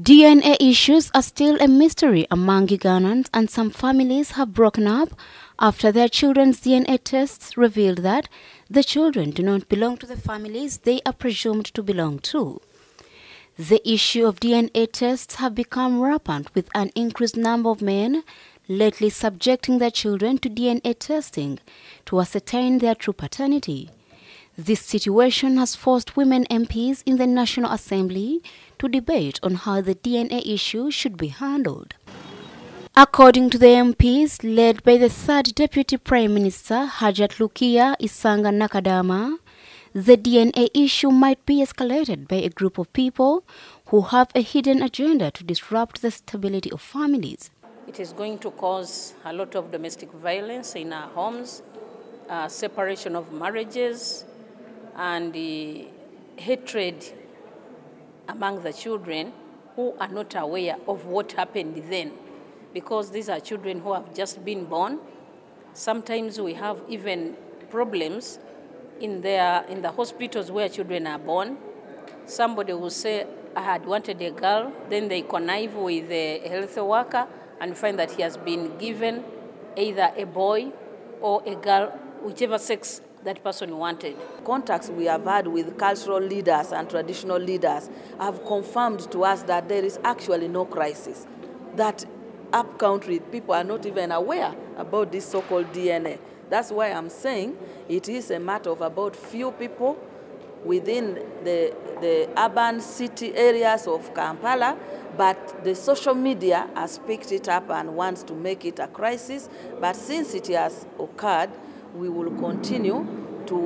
DNA issues are still a mystery among Ugandans, and some families have broken up after their children's DNA tests revealed that the children do not belong to the families they are presumed to belong to. The issue of DNA tests have become rampant, with an increased number of men lately subjecting their children to DNA testing to ascertain their true paternity. This situation has forced women MPs in the National Assembly to debate on how the DNA issue should be handled. According to the MPs, led by the third Deputy Prime Minister Hajat Lukia Isanga Nakadama, the DNA issue might be escalated by a group of people who have a hidden agenda to disrupt the stability of families. It is going to cause a lot of domestic violence in our homes, separation of marriages, and hatred among the children who are not aware of what happened then, because these are children who have just been born. Sometimes we have even problems in the hospitals where children are born. Somebody will say, I had wanted a girl, then they connive with a health worker and find that he has been given either a boy or a girl, whichever sex that person wanted. Contacts we have had with cultural leaders and traditional leaders have confirmed to us that there is actually no crisis, that upcountry people are not even aware about this so-called DNA. That's why I'm saying it is a matter of about few people within the urban city areas of Kampala, but the social media has picked it up and wants to make it a crisis. But since it has occurred, we will continue to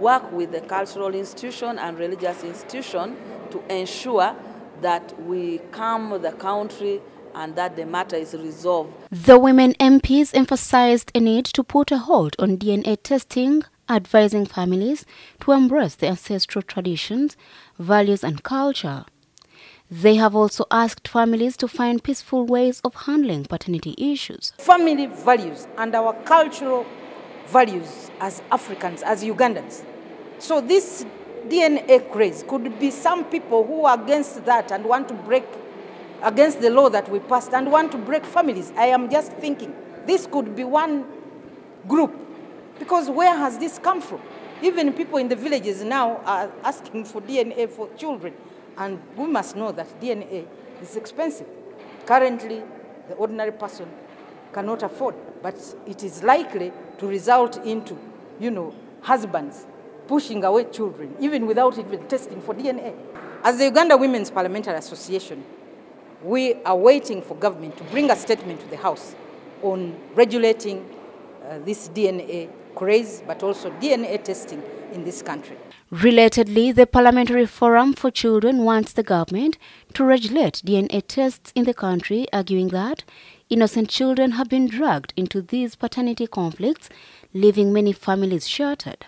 work with the cultural institution and religious institution to ensure that we calm the country and that the matter is resolved. The women MPs emphasized a need to put a halt on DNA testing, advising families to embrace their ancestral traditions, values and culture. They have also asked families to find peaceful ways of handling paternity issues. Family values and our cultural values as Africans, as Ugandans. So this DNA craze could be some people who are against that and want to break against the law that we passed and want to break families. I am just thinking this could be one group, because where has this come from? Even people in the villages now are asking for DNA for children, and we must know that DNA is expensive. Currently, the ordinary person cannot afford, but it is likely to result into, husbands pushing away children, even without even testing for DNA. As the Uganda Women's Parliamentary Association, we are waiting for government to bring a statement to the House on regulating this DNA craze, but also DNA testing in this country. Relatedly, the Parliamentary Forum for Children wants the government to regulate DNA tests in the country, arguing that innocent children have been dragged into these paternity conflicts, leaving many families shattered.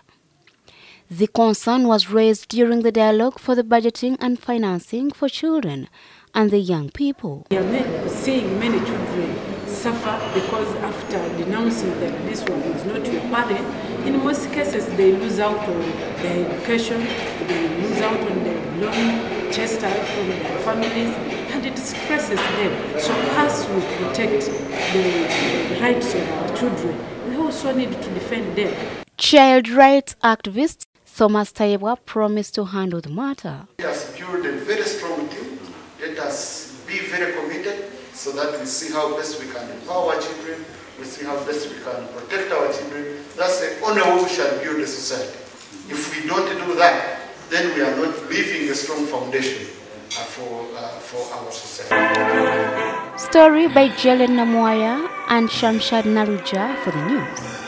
The concern was raised during the dialogue for the budgeting and financing for children and the young people. We are seeing many children suffer because after denouncing that this one is not your parent, in most cases they lose out on their education, they lose out on their belonging, chastised from their families, and it stresses them. So as we protect the rights of our children, we also need to defend them. Child rights activist Thomas Taiwa promised to handle the matter. He has built a very strong team. Let us be very committed so that we see how best we can empower our children, we see how best we can protect our children. That's the only way we shall build a society. If we don't do that, then we are not leaving a strong foundation for our society. Story by Jalen Namoya and Shamshad Naruja for the news.